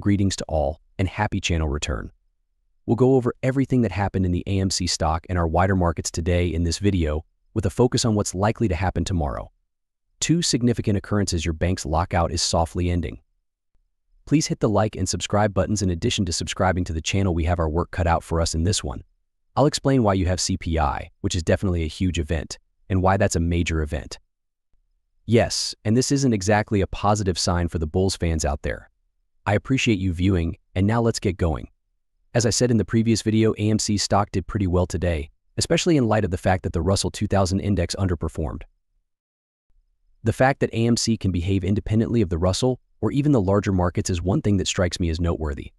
Greetings to all, and happy channel return. We'll go over everything that happened in the AMC stock and our wider markets today in this video, with a focus on what's likely to happen tomorrow. Two significant occurrences: your bank's lockout is softly ending. Please hit the like and subscribe buttons. In addition to subscribing to the channel, we have our work cut out for us in this one. I'll explain why you have CPI, which is definitely a huge event, and why that's a major event. Yes, and this isn't exactly a positive sign for the Bulls fans out there. I appreciate you viewing, and now let's get going. As I said in the previous video, AMC stock did pretty well today, especially in light of the fact that the Russell 2000 index underperformed. The fact that AMC can behave independently of the Russell or even the larger markets is one thing that strikes me as noteworthy.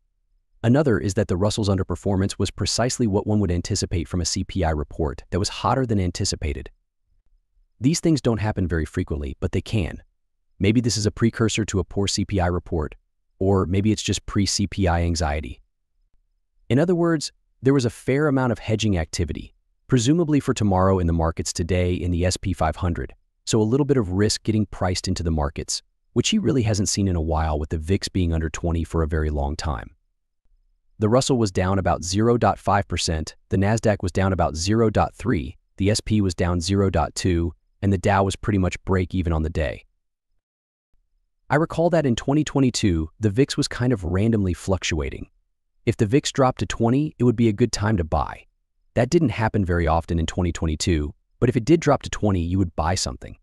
Another is that the Russell's underperformance was precisely what one would anticipate from a CPI report that was hotter than anticipated. These things don't happen very frequently, but they can. Maybe this is a precursor to a poor CPI report, or maybe it's just pre-CPI anxiety. In other words, there was a fair amount of hedging activity, presumably for tomorrow in the markets today in the SP 500, so a little bit of risk getting priced into the markets, which he really hasn't seen in a while, with the VIX being under 20 for a very long time. The Russell was down about 0.5%, the NASDAQ was down about 0.3%, the SP was down 0.2%, and the Dow was pretty much break-even on the day. I recall that in 2022, the VIX was kind of randomly fluctuating. If the VIX dropped to 20, it would be a good time to buy. That didn't happen very often in 2022, but if it did drop to 20, you would buy something.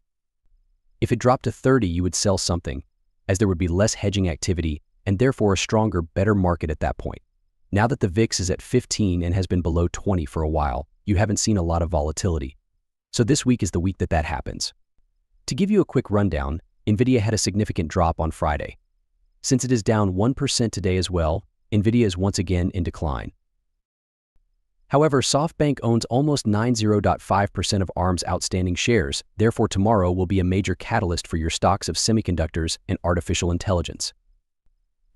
If it dropped to 30, you would sell something, as there would be less hedging activity and therefore a stronger, better market at that point. Now that the VIX is at 15 and has been below 20 for a while, you haven't seen a lot of volatility. So this week is the week that happens. To give you a quick rundown, NVIDIA had a significant drop on Friday. Since it is down 1% today as well, NVIDIA is once again in decline. However, SoftBank owns almost 90.5% of ARM's outstanding shares, therefore tomorrow will be a major catalyst for your stocks of semiconductors and artificial intelligence.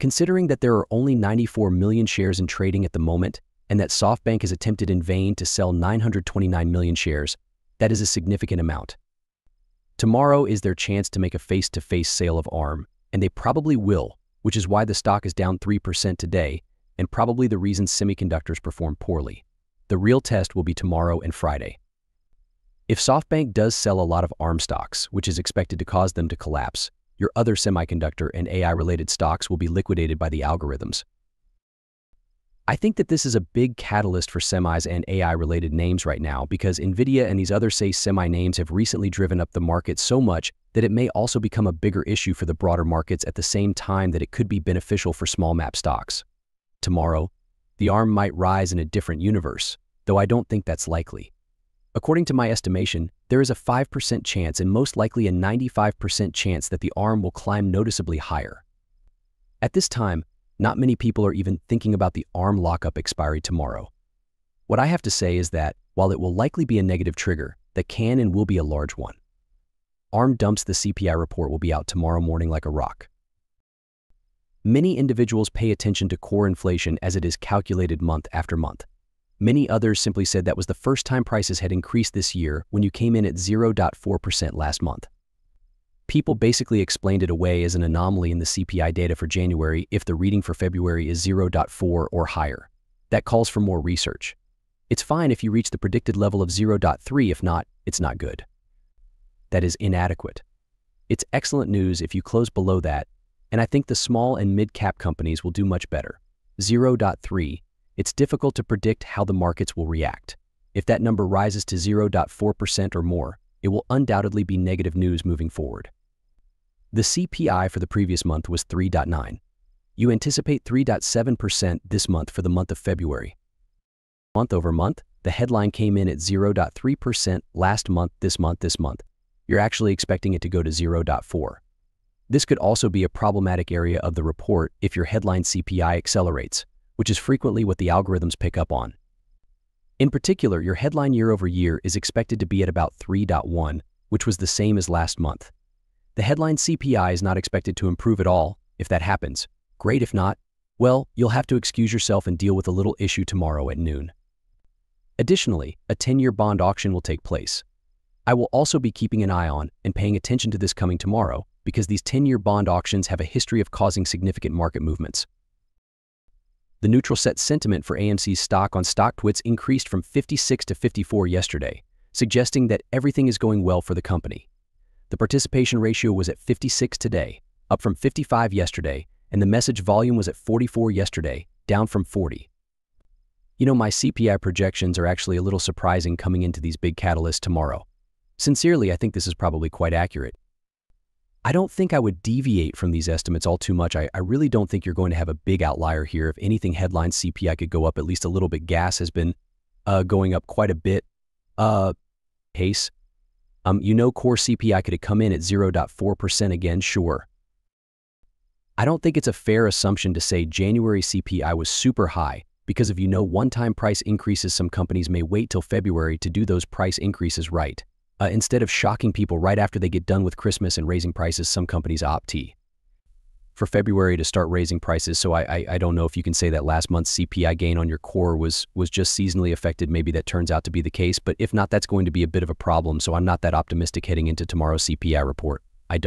Considering that there are only 94 million shares in trading at the moment, and that SoftBank has attempted in vain to sell 929 million shares, that is a significant amount. Tomorrow is their chance to make a face-to-face sale of ARM, and they probably will, which is why the stock is down 3% today, and probably the reason semiconductors perform poorly. The real test will be tomorrow and Friday. If SoftBank does sell a lot of ARM stocks, which is expected to cause them to collapse, your other semiconductor and AI-related stocks will be liquidated by the algorithms. I think that this is a big catalyst for semis and AI-related names right now, because NVIDIA and these other semi names have recently driven up the market so much that it may also become a bigger issue for the broader markets at the same time that it could be beneficial for small-cap stocks. Tomorrow, the ARM might rise in a different universe, though I don't think that's likely. According to my estimation, there is a 5% chance and most likely a 95% chance that the ARM will climb noticeably higher. At this time, not many people are even thinking about the ARM lockup expiry tomorrow. What I have to say is that, while it will likely be a negative trigger, that can and will be a large one. ARM dumps the CPI report will be out tomorrow morning like a rock. Many individuals pay attention to core inflation as it is calculated month after month. Many others simply said that was the first time prices had increased this year, when you came in at 0.4% last month. People basically explained it away as an anomaly in the CPI data for January if the reading for February is 0.4 or higher. That calls for more research. It's fine if you reach the predicted level of 0.3, if not, it's not good. That is inadequate. It's excellent news if you close below that, and I think the small and mid-cap companies will do much better. 0.3, it's difficult to predict how the markets will react. If that number rises to 0.4% or more, it will undoubtedly be negative news moving forward. The CPI for the previous month was 3.9. You anticipate 3.7% this month for the month of February. Month over month, the headline came in at 0.3% last month, this month. You're actually expecting it to go to 0.4. This could also be a problematic area of the report if your headline CPI accelerates, which is frequently what the algorithms pick up on. In particular, your headline year-over-year is expected to be at about 3.1, which was the same as last month. The headline CPI is not expected to improve at all. If that happens, great. If not, well, you'll have to excuse yourself and deal with a little issue tomorrow at noon. Additionally, a 10-year bond auction will take place. I will also be keeping an eye on and paying attention to this coming tomorrow, because these 10-year bond auctions have a history of causing significant market movements. The neutral set sentiment for AMC's stock on StockTwits increased from 56 to 54 yesterday, suggesting that everything is going well for the company. The participation ratio was at 56 today, up from 55 yesterday, and the message volume was at 44 yesterday, down from 40. You know, my CPI projections are actually a little surprising coming into these big catalysts tomorrow. Sincerely, I think this is probably quite accurate. I don't think I would deviate from these estimates all too much. I really don't think you're going to have a big outlier here. If anything, headline CPI could go up at least a little bit. Gas has been going up quite a bit. Pace. You know, core CPI could have come in at 0.4% again, sure. I don't think it's a fair assumption to say January CPI was super high because of, you know, one-time price increases. Some companies may wait till February to do those price increases right. Instead of shocking people right after they get done with Christmas and raising prices, some companies opt for February to start raising prices. So I don't know if you can say that last month's CPI gain on your core was just seasonally affected. Maybe that turns out to be the case, but if not, that's going to be a bit of a problem. So I'm not that optimistic heading into tomorrow's CPI report. I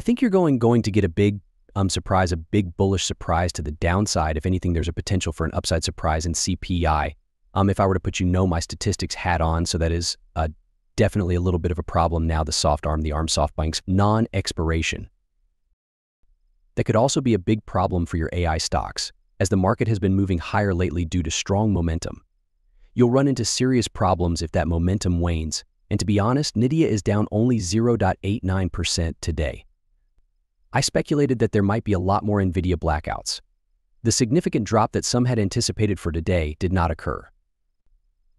think you're going to get a big surprise, a big bullish surprise to the downside. If anything, there's a potential for an upside surprise in CPI. If I were to put, you know, my statistics hat on, so that is definitely a little bit of a problem now, the soft ARM, the ARM SoftBank's non-expiration. That could also be a big problem for your AI stocks, as the market has been moving higher lately due to strong momentum. You'll run into serious problems if that momentum wanes, and to be honest, NVIDIA is down only 0.89% today. I speculated that there might be a lot more NVIDIA blackouts. The significant drop that some had anticipated for today did not occur.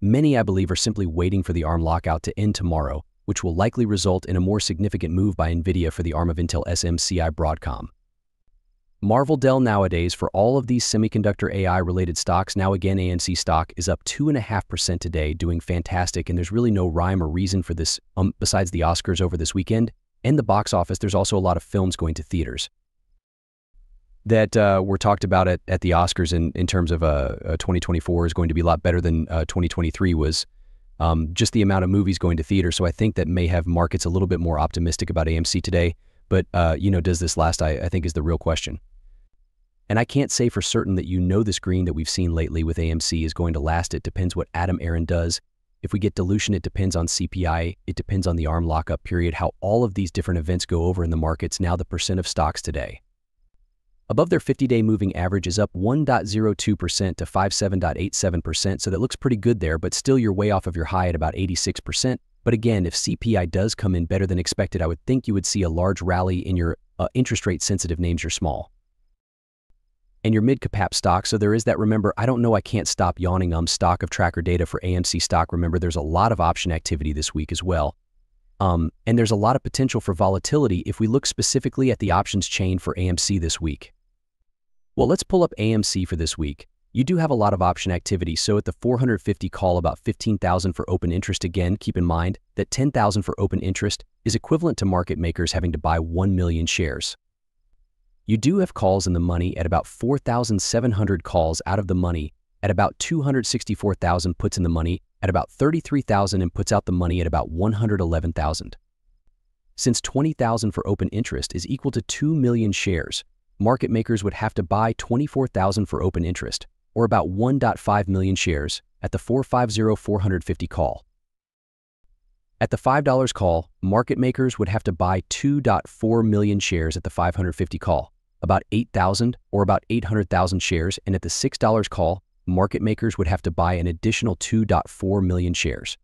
Many, I believe, are simply waiting for the ARM lockout to end tomorrow, which will likely result in a more significant move by NVIDIA for the ARM of Intel, SMCI, Broadcom. Marvel, Dell nowadays for all of these semiconductor AI-related stocks. Now again, AMC stock is up 2.5% today, doing fantastic, and there's really no rhyme or reason for this besides the Oscars over this weekend. And the box office, there's also a lot of films going to theaters that were talked about at the Oscars in terms of 2024 is going to be a lot better than 2023 was. Just the amount of movies going to theater. So I think that may have markets a little bit more optimistic about AMC today. But, you know, does this last, I think, is the real question. And I can't say for certain that, you know, this green that we've seen lately with AMC is going to last. It depends what Adam Aaron does. If we get dilution, it depends on CPI. It depends on the ARM lockup period, how all of these different events go over in the markets. Now the percent of stocks today above their 50-day moving average is up 1.02% to 57.87%, so that looks pretty good there, but still you're way off of your high at about 86%. But again, if CPI does come in better than expected, I would think you would see a large rally in your interest rate-sensitive names, your small and your mid-cap stocks. So there is that. Remember, I don't know, I can't stop yawning. Stock of tracker data for AMC stock. Remember, there's a lot of option activity this week as well. And there's a lot of potential for volatility if we look specifically at the options chain for AMC this week. Well, let's pull up AMC for this week. You do have a lot of option activity, so at the 450 call, about 15,000 for open interest. Again, keep in mind that 10,000 for open interest is equivalent to market makers having to buy 1 million shares. You do have calls in the money at about 4,700, calls out of the money at about 264,000, puts in the money at about 33,000, and puts out the money at about 111,000. Since 20,000 for open interest is equal to 2 million shares, market makers would have to buy 24,000 for open interest, or about 1.5 million shares at the 450-450 call. At the $5 call, market makers would have to buy 2.4 million shares at the 550 call, about 8,000 or about 800,000 shares, and at the $6 call, market makers would have to buy an additional 2.4 million shares.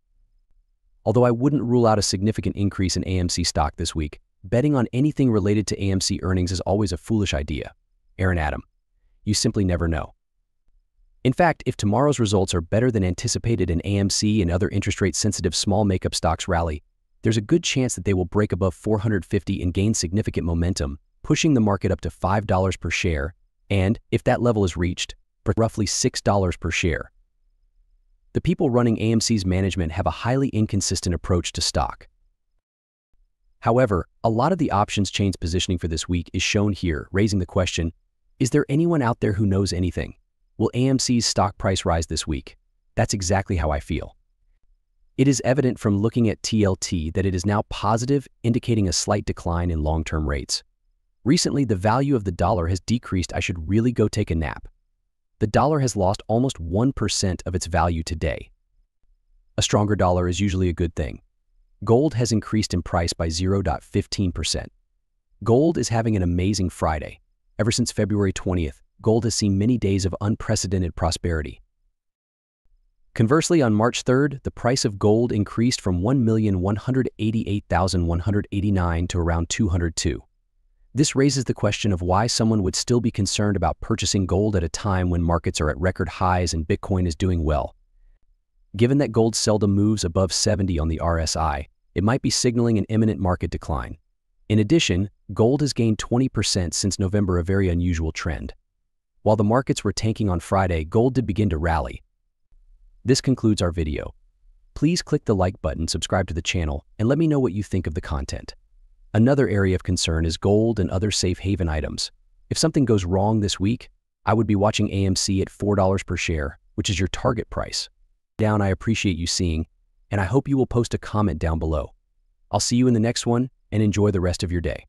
Although I wouldn't rule out a significant increase in AMC stock this week, betting on anything related to AMC earnings is always a foolish idea. Aaron Adam, you simply never know. In fact, if tomorrow's results are better than anticipated and AMC and other interest rate-sensitive small makeup stocks rally, there's a good chance that they will break above 450 and gain significant momentum, pushing the market up to $5 per share, and, if that level is reached, roughly $6 per share. The people running AMC's management have a highly inconsistent approach to stock. However, a lot of the options chain's positioning for this week is shown here, raising the question, is there anyone out there who knows anything? Will AMC's stock price rise this week? That's exactly how I feel. It is evident from looking at TLT that it is now positive, indicating a slight decline in long-term rates. Recently, the value of the dollar has decreased. I should really go take a nap. the dollar has lost almost 1% of its value today. A stronger dollar is usually a good thing. Gold has increased in price by 0.15%. Gold is having an amazing Friday. Ever since February 20th, gold has seen many days of unprecedented prosperity. Conversely, on March 3rd, the price of gold increased from $1,188,189 to around $202. This raises the question of why someone would still be concerned about purchasing gold at a time when markets are at record highs and Bitcoin is doing well. Given that gold seldom moves above 70 on the RSI, it might be signaling an imminent market decline. In addition, gold has gained 20% since November, a very unusual trend. While the markets were tanking on Friday, gold did begin to rally. This concludes our video. Please click the like button, subscribe to the channel, and let me know what you think of the content. Another area of concern is gold and other safe haven items. If something goes wrong this week, I would be watching AMC at $4 per share, which is your target price. I appreciate you seeing, and I hope you will post a comment down below. I'll see you in the next one, and enjoy the rest of your day.